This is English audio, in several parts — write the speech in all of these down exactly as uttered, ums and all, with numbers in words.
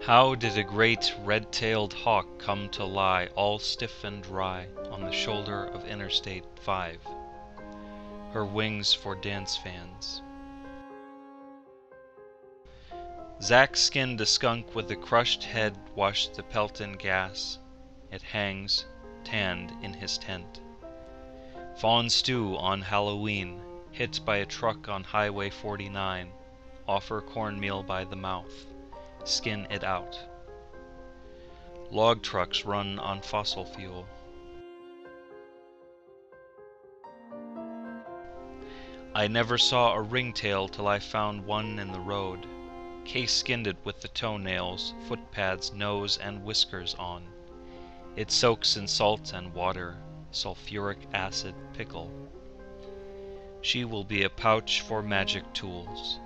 How did a great red-tailed hawk come to lie all stiff and dry on the shoulder of Interstate five, her wings for dance fans? Zach skinned a skunk with a crushed head washed the pelt in gas. It hangs, tanned, in his tent. Fawn stew on Halloween, hit by a truck on Highway forty-nine, offer cornmeal by the mouth, skin it out. Log trucks run on fossil fuel. I never saw a ringtail till I found one in the road. Kay skinned it with the toenails, footpads, nose, and whiskers on. It soaks in salt and water, sulfuric acid pickle. She will be a pouch for magic tools.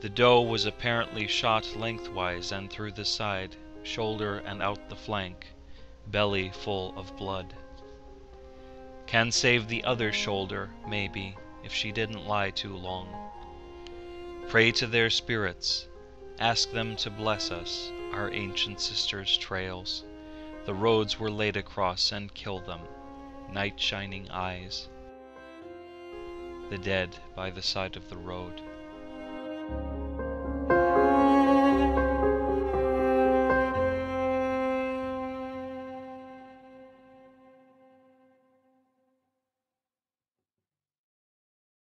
The doe was apparently shot lengthwise and through the side, shoulder and out the flank, belly full of blood. Can save the other shoulder, maybe, if she didn't lie too long. Pray to their spirits. Ask them to bless us, our ancient sisters' trails. The roads were laid across, and kill them, night-shining eyes, the dead by the side of the road.